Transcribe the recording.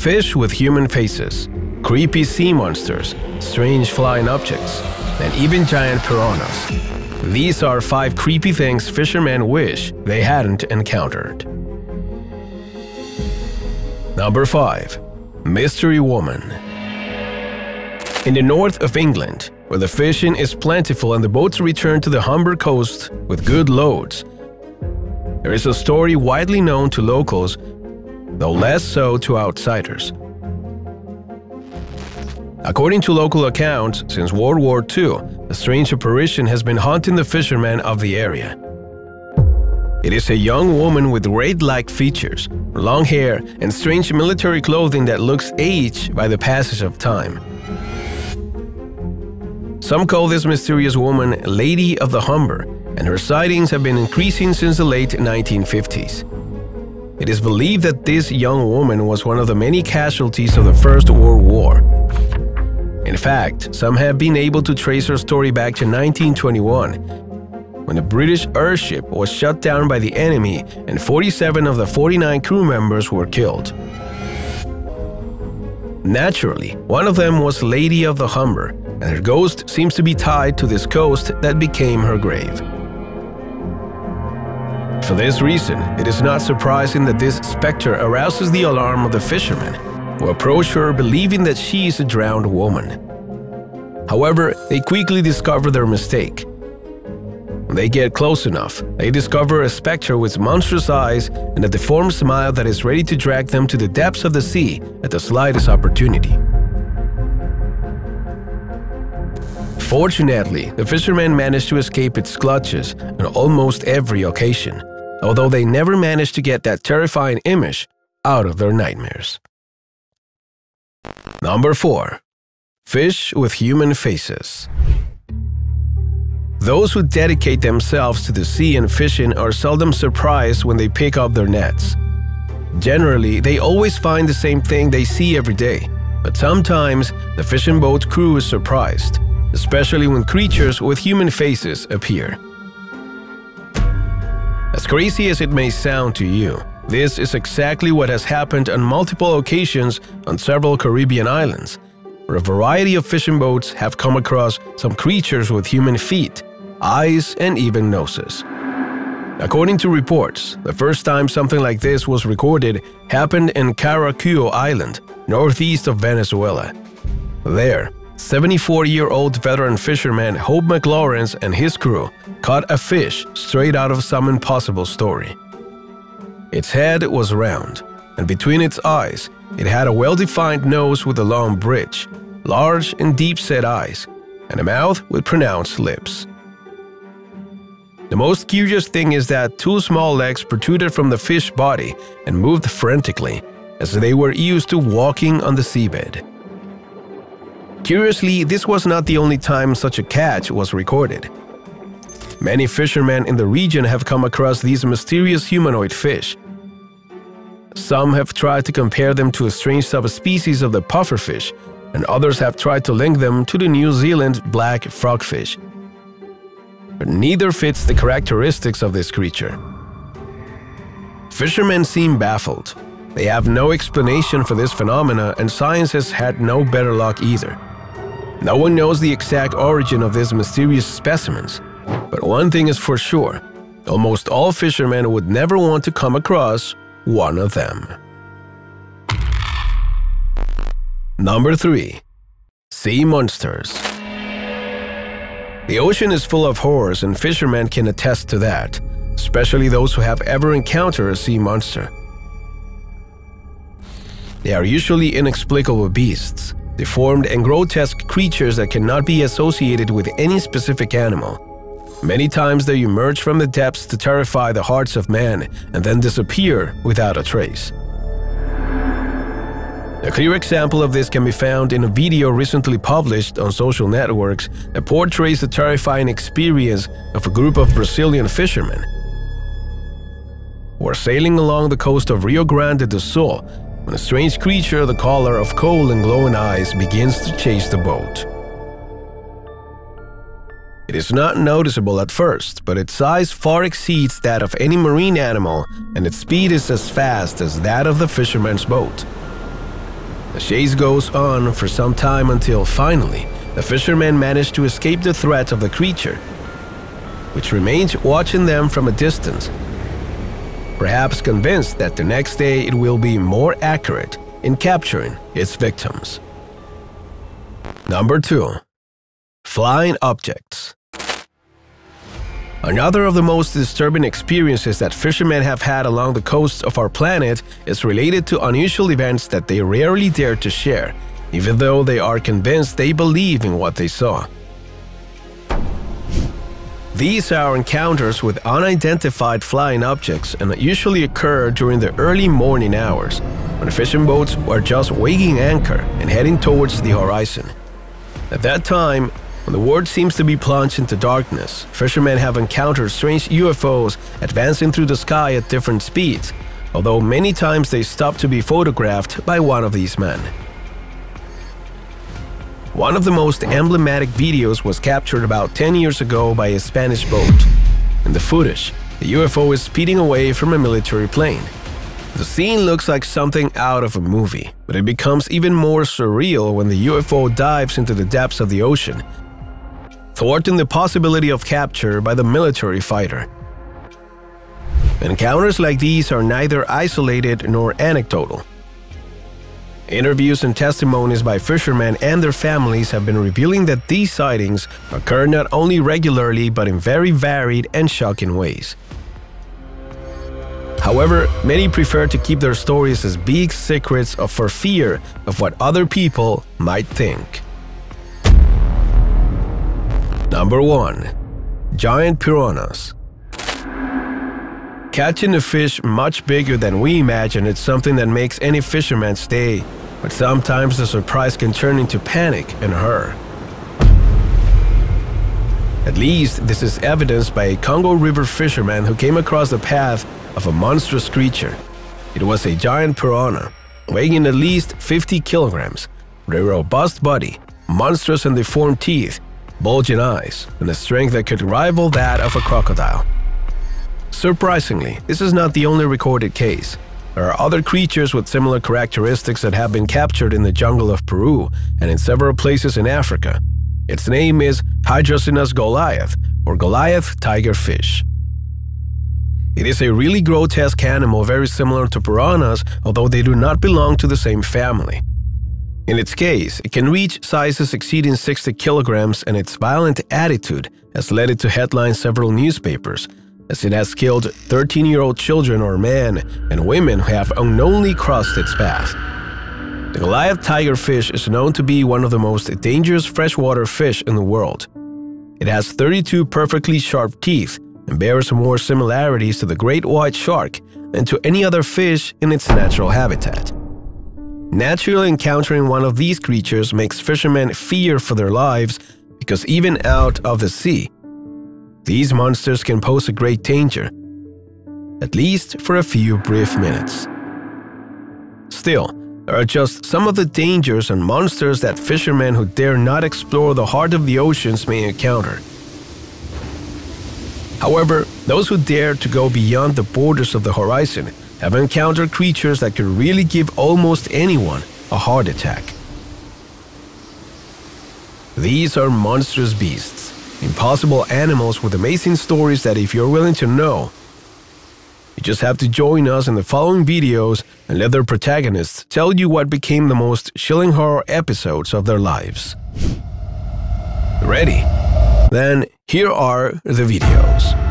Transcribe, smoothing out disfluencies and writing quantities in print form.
fish with human faces, creepy sea monsters, strange flying objects, and even giant piranhas. These are 5 creepy things fishermen wish they hadn't encountered. Number 5. Mystery Woman. In the north of England, where the fishing is plentiful and the boats return to the Humber coast with good loads, there is a story widely known to locals, though less so to outsiders. According to local accounts, since World War II, a strange apparition has been haunting the fishermen of the area. It is a young woman with raid-like features, long hair, and strange military clothing that looks aged by the passage of time. Some call this mysterious woman Lady of the Humber, and her sightings have been increasing since the late 1950s. It is believed that this young woman was one of the many casualties of the First World War. In fact, some have been able to trace her story back to 1921, when a British airship was shot down by the enemy and 47 of the 49 crew members were killed. Naturally, one of them was Lady of the Humber, and her ghost seems to be tied to this coast that became her grave. For this reason, it is not surprising that this specter arouses the alarm of the fishermen, who approach her believing that she is a drowned woman. However, they quickly discover their mistake. When they get close enough, they discover a specter with monstrous eyes and a deformed smile that is ready to drag them to the depths of the sea at the slightest opportunity. Fortunately, the fishermen managed to escape its clutches on almost every occasion, although they never managed to get that terrifying image out of their nightmares. Number 4. Fish with human faces. Those who dedicate themselves to the sea and fishing are seldom surprised when they pick up their nets. Generally, they always find the same thing they see every day, but sometimes the fishing boat crew is surprised, especially when creatures with human faces appear. As crazy as it may sound to you, this is exactly what has happened on multiple occasions on several Caribbean islands, where a variety of fishing boats have come across some creatures with human feet, eyes, and even noses. According to reports, the first time something like this was recorded happened in Caracuo Island, northeast of Venezuela. There, 74-year-old veteran fisherman Hope McLaurence and his crew caught a fish straight out of some impossible story. Its head was round, and between its eyes, it had a well-defined nose with a long bridge, large and deep-set eyes, and a mouth with pronounced lips. The most curious thing is that 2 small legs protruded from the fish body and moved frantically, as they were used to walking on the seabed. Curiously, this was not the only time such a catch was recorded. Many fishermen in the region have come across these mysterious humanoid fish. Some have tried to compare them to a strange subspecies of the pufferfish, and others have tried to link them to the New Zealand black frogfish. But neither fits the characteristics of this creature. Fishermen seem baffled. They have no explanation for this phenomena, and science has had no better luck either. No one knows the exact origin of these mysterious specimens, but one thing is for sure, almost all fishermen would never want to come across one of them. Number 3. Sea monsters. The ocean is full of horrors, and fishermen can attest to that, especially those who have ever encountered a sea monster. They are usually inexplicable beasts, deformed and grotesque creatures that cannot be associated with any specific animal. Many times they emerge from the depths to terrify the hearts of men and then disappear without a trace. A clear example of this can be found in a video recently published on social networks that portrays the terrifying experience of a group of Brazilian fishermen who are sailing along the coast of Rio Grande do Sul when a strange creature the color of coal and glowing eyes begins to chase the boat. It is not noticeable at first, but its size far exceeds that of any marine animal, and its speed is as fast as that of the fisherman's boat. The chase goes on for some time until finally, the fishermen manage to escape the threat of the creature, which remains watching them from a distance, perhaps convinced that the next day it will be more accurate in capturing its victims. Number 2. Flying objects. Another of the most disturbing experiences that fishermen have had along the coasts of our planet is related to unusual events that they rarely dare to share, even though they are convinced they believe in what they saw. These are encounters with unidentified flying objects and usually occur during the early morning hours, when fishing boats are just wagging anchor and heading towards the horizon. At that time, when the world seems to be plunged into darkness, fishermen have encountered strange UFOs advancing through the sky at different speeds, although many times they stop to be photographed by one of these men. One of the most emblematic videos was captured about 10 years ago by a Spanish boat. In the footage, the UFO is speeding away from a military plane. The scene looks like something out of a movie, but it becomes even more surreal when the UFO dives into the depths of the ocean, thwarting the possibility of capture by the military fighter. Encounters like these are neither isolated nor anecdotal. Interviews and testimonies by fishermen and their families have been revealing that these sightings occur not only regularly but in very varied and shocking ways. However, many prefer to keep their stories as big secrets for fear of what other people might think. Number 1. Giant piranhas. Catching a fish much bigger than we imagine is something that makes any fisherman's day, but sometimes the surprise can turn into panic and horror. At least this is evidenced by a Congo River fisherman who came across the path of a monstrous creature. It was a giant piranha, weighing at least 50 kilograms, with a robust body, monstrous and deformed teeth, bulging eyes, and a strength that could rival that of a crocodile. Surprisingly, this is not the only recorded case. There are other creatures with similar characteristics that have been captured in the jungle of Peru and in several places in Africa. Its name is Hydrocinus goliath, or Goliath tiger fish. It is a really grotesque animal very similar to piranhas, although they do not belong to the same family. In its case, it can reach sizes exceeding 60 kilograms, and its violent attitude has led it to headline several newspapers, as it has killed 13-year-old children or men and women who have unknowingly crossed its path. The Goliath tiger fish is known to be one of the most dangerous freshwater fish in the world. It has 32 perfectly sharp teeth and bears more similarities to the great white shark than to any other fish in its natural habitat. Naturally, encountering one of these creatures makes fishermen fear for their lives, because even out of the sea, these monsters can pose a great danger, at least for a few brief minutes. Still, there are just some of the dangers and monsters that fishermen who dare not explore the heart of the oceans may encounter. However, those who dare to go beyond the borders of the horizon have encountered creatures that could really give almost anyone a heart attack. These are monstrous beasts, impossible animals with amazing stories that, if you're willing to know, you just have to join us in the following videos and let their protagonists tell you what became the most chilling horror episodes of their lives. Ready? Then here are the videos.